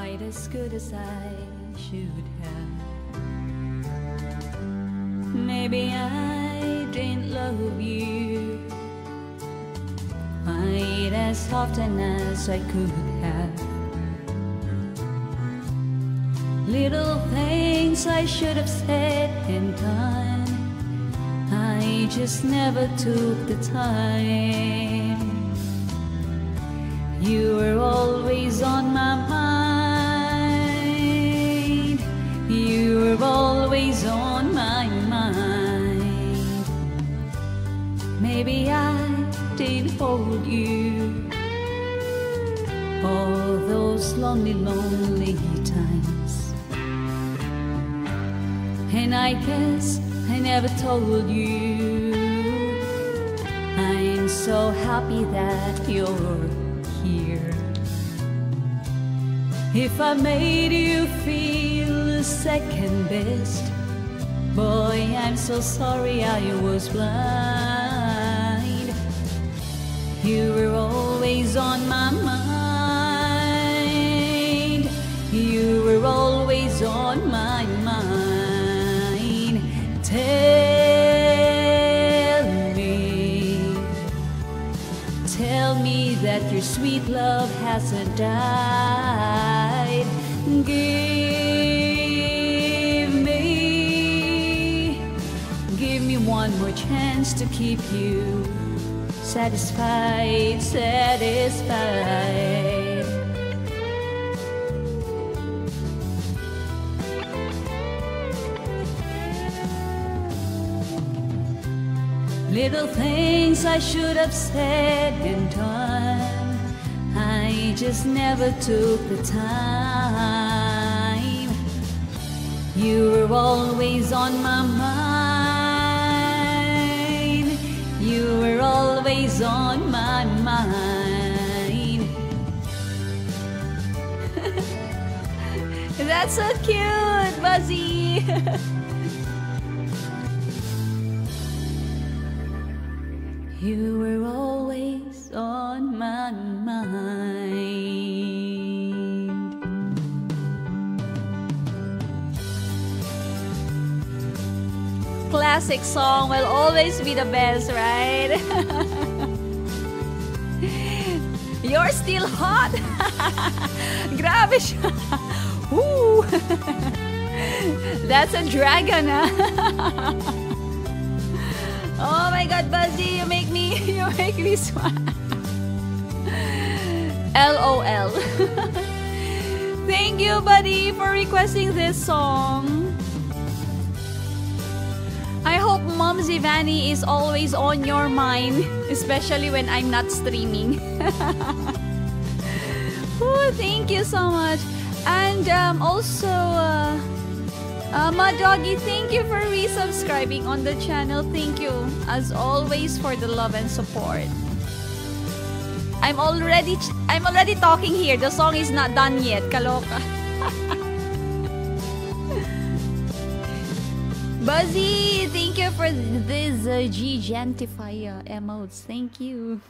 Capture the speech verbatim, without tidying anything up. quite as good as I should have. Maybe I didn't love you quite as often as I could have. Little things I should have said and done, I just never took the time. You were always on my mind. You were always on my mind. Maybe I didn't hold you all those lonely, lonely times. And I guess I never told you I'm so happy that you're here. If I made you feel second best, boy, I'm so sorry I was blind. You were always on my mind. You were always on my mind. Tell me, tell me that your sweet love hasn't died. Give me, give me one more chance to keep you satisfied, satisfied. Little things I should have said and done, I just never took the time. You were always on my mind. You were always on my mind. That's so cute, Buzzy! You were always on my mind. Classic song will always be the best, right? You're still hot. Gravish. Ooh. That's a dragon, huh? Oh my God, Buzzy, you make me, you make me smile. LOL. Thank you, buddy, for requesting this song. I hope Mumzy Vany is always on your mind, especially when I'm not streaming. Ooh, thank you so much. And um, also... Uh, Uh, my doggy, thank you for resubscribing on the channel. Thank you, as always, for the love and support. I'm already, ch I'm already talking here. The song is not done yet, Kaloka. Buzzy, thank you for this uh, G-Gentify uh, emotes. Thank you.